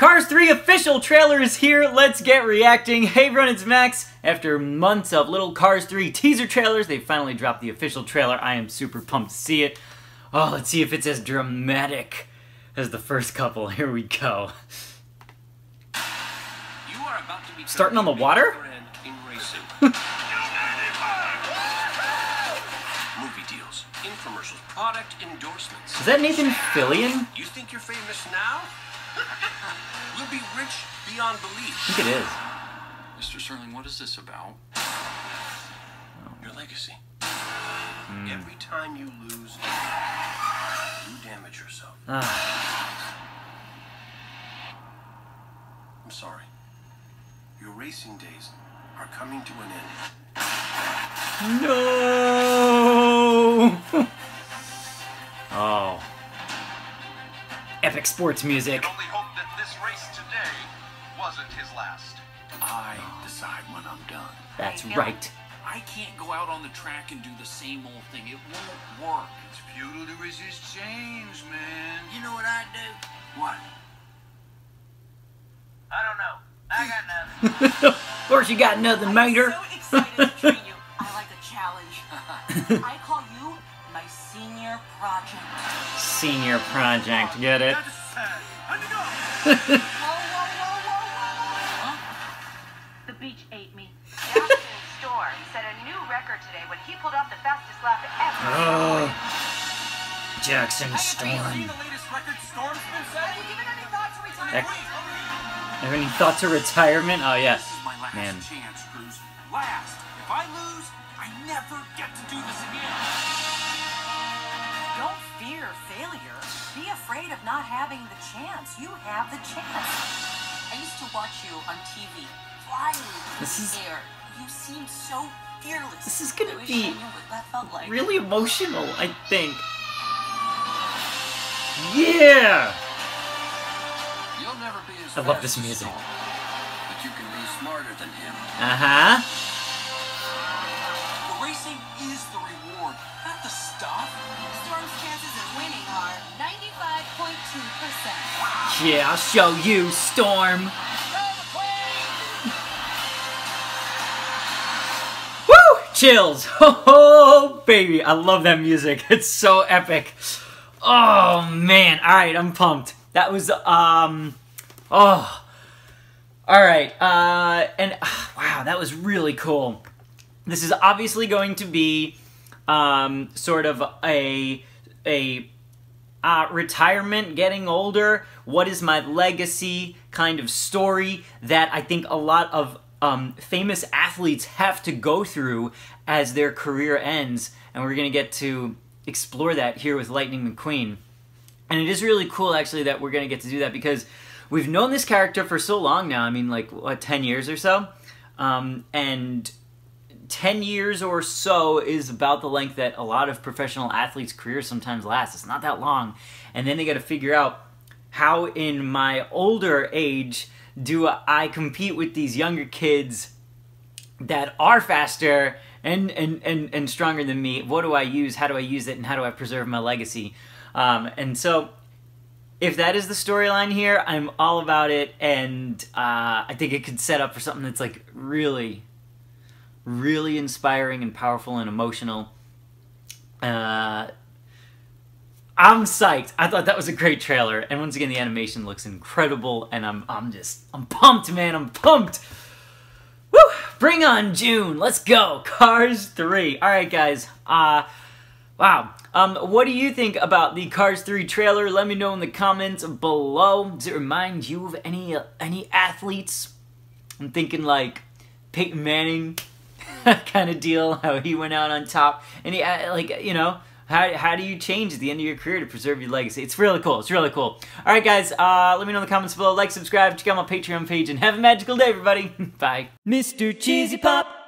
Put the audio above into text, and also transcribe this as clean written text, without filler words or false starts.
Cars 3 official trailer is here, let's get reacting. Hey everyone, it's Max. After months of little Cars 3 teaser trailers, they finally dropped the official trailer. I am super pumped to see it. Oh, let's see if it's as dramatic as the first couple. Here we go. You are about to be starting on the water? In racing. Movie deals, infomercials, product endorsements. Is that Nathan Fillion? You think you're famous now? We'll be rich beyond belief. I think it is. Mr. Serling, what is this about? Oh. Your legacy. Every time you lose, you damage yourself. I'm sorry. Your racing days are coming to an end. No! Oh. Epic sports music. I only hope that this race today wasn't his last. I decide when I'm done. That's right. I can't go out on the track and do the same old thing. It won't work. It's futile to resist change, man. You know what I do? What? I don't know. I got nothing. Of course you got nothing, Mater. I'm so excited to train you. I like a challenge. I call you my senior project. Senior project, get it? The beach ate me. Jackson Storm set a new record today when he pulled off the fastest lap ever. Oh, Jackson Storm. Have any thoughts of retirement? Oh yeah, man. Last, if I lose, I never get to do this again. Don't fear failure. Be afraid of not having the chance. You have the chance. I used to watch you on TV. Flying in the air. You seem so fearless. This is gonna be really emotional, I think. Yeah! You'll never be as I love this music. But you can be smarter than him. Uh-huh. Racing is the reward, not the stuff. Storm's chances of winning are 95.2%. Yeah, I'll show you, Storm. Woo! Chills. Oh, baby. I love that music. It's so epic. Oh, man. All right, I'm pumped. That was, oh. All right. And, wow, that was really cool. This is obviously going to be sort of a retirement, getting older, what is my legacy kind of story that I think a lot of famous athletes have to go through as their career ends, and we're going to get to explore that here with Lightning McQueen. And it is really cool, actually, that we're going to get to do that because we've known this character for so long now. I mean, like, what, 10 years or so? And 10 years or so is about the length that a lot of professional athletes' careers sometimes last. It's not that long. And then they got to figure out how in my older age do I compete with these younger kids that are faster and stronger than me. What do I use? How do I use it? And how do I preserve my legacy? And so if that is the storyline here, I'm all about it. And I think it could set up for something that's like really inspiring and powerful and emotional. I'm psyched. I thought that was a great trailer, and once again the animation looks incredible, and I'm pumped, man. I'm pumped. Woo! Bring on June. Let's go. Cars 3. All right, guys. Wow. What do you think about the Cars 3 trailer? Let me know in the comments below. Does it remind you of any athletes? I'm thinking like Peyton Manning. Kind of deal, how he went out on top, and he, like, you know, how do you change at the end of your career to preserve your legacy? It's really cool. It's really cool. All right, guys, let me know in the comments below. Like, subscribe, check out my Patreon page, and have a magical day, everybody. Bye. Mr. Cheesy Pop.